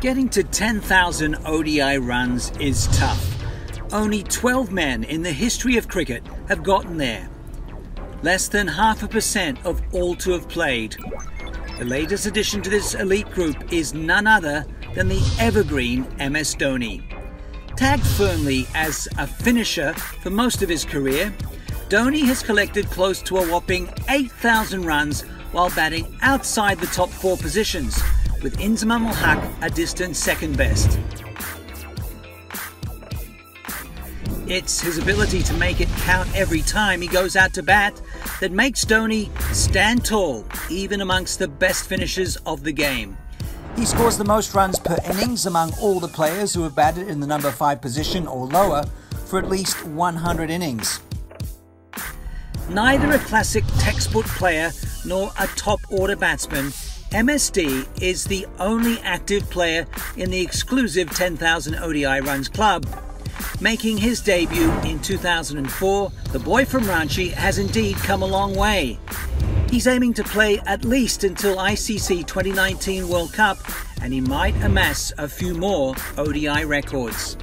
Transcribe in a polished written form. Getting to 10,000 ODI runs is tough. Only 12 men in the history of cricket have gotten there. Less than 0.5% of all to have played. The latest addition to this elite group is none other than the evergreen MS Dhoni. Tagged firmly as a finisher for most of his career, Dhoni has collected close to a whopping 8,000 runs while batting outside the top four positions, with Inzamam-ul-Haq a distant second best. It's his ability to make it count every time he goes out to bat that makes Dhoni stand tall, even amongst the best finishers of the game. He scores the most runs per innings among all the players who have batted in the number 5 position or lower for at least 100 innings. Neither a classic textbook player nor a top-order batsman, MSD is the only active player in the exclusive 10,000 ODI runs club. Making his debut in 2004, the boy from Ranchi has indeed come a long way. He's aiming to play at least until ICC 2019 World Cup, and he might amass a few more ODI records.